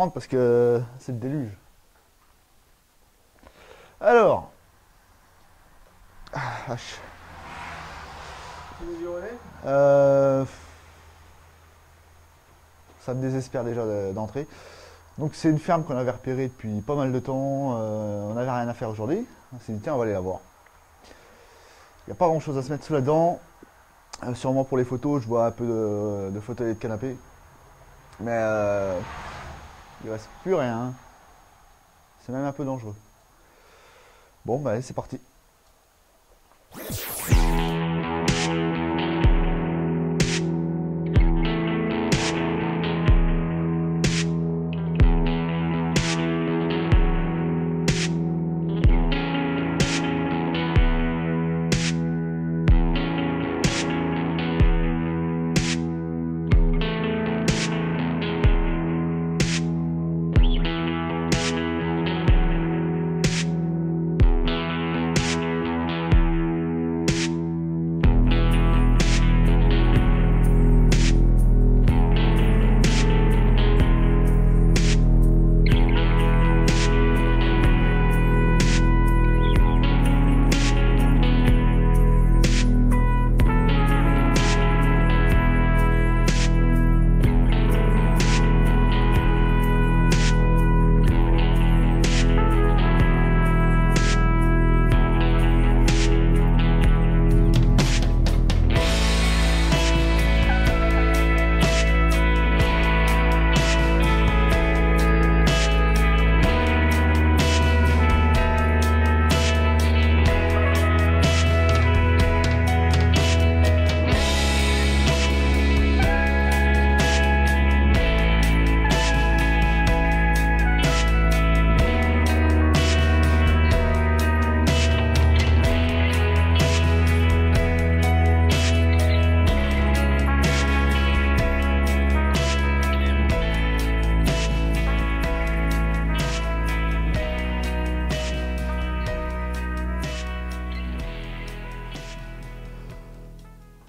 rentre parce que c'est le déluge. Alors. Ah, vache. Ça me désespère déjà d'entrer. Donc c'est une ferme qu'on avait repérée depuis pas mal de temps. On n'avait rien à faire aujourd'hui. On s'est dit tiens, on va aller la voir. Il n'y a pas grand chose à se mettre sous la dent. Sûrement pour les photos, je vois un peu de fauteuil et de canapé. Mais il reste plus rien. C'est même un peu dangereux. Bon bah allez, c'est parti.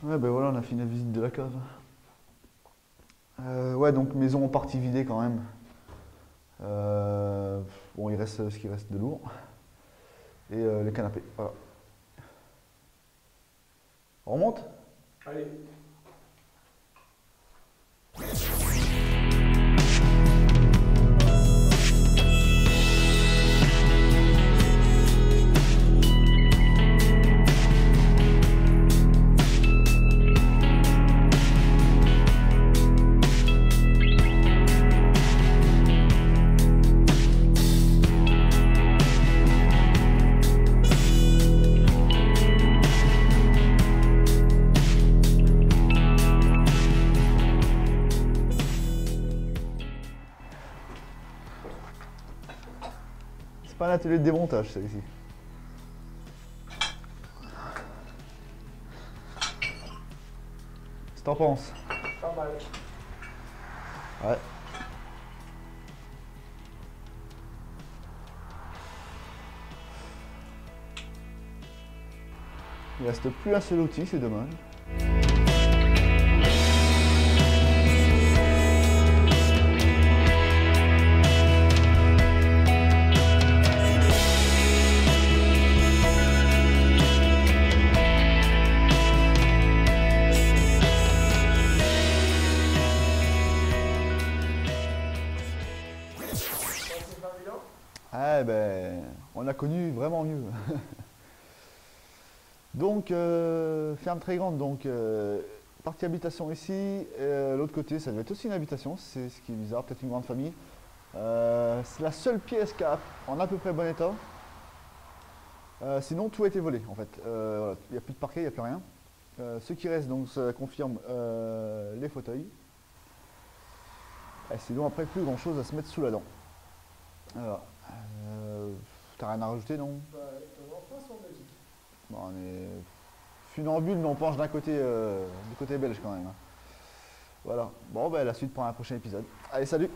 Ben voilà, on a fini la visite de la cave. Ouais, donc maison en partie vidée quand même. Bon, il reste ce qui reste de lourd. Et les canapés, voilà. On remonte? Allez. C'est pas un atelier de démontage celui-ci. Qu'est-ce que t'en penses? Pas mal. Ouais. Il reste plus un seul outil, c'est dommage. Eh ben, on a connu vraiment mieux. Donc, ferme très grande, donc partie habitation ici, et l'autre côté, ça devait être aussi une habitation, c'est ce qui est bizarre, peut-être une grande famille. C'est la seule pièce qui a en à peu près bon état. Sinon, tout a été volé en fait. Voilà, il n'y a plus de parquet, il n'y a plus rien. Ce qui reste, donc, ça confirme les fauteuils. Et sinon, après, plus grand chose à se mettre sous la dent. Alors, t'as rien à rajouter, non? Bah, on passe en Belgique. Bon, on est funambule, mais on penche d'un côté, du côté belge quand même. Voilà. Bon, ben, la suite pour un prochain épisode. Allez, salut!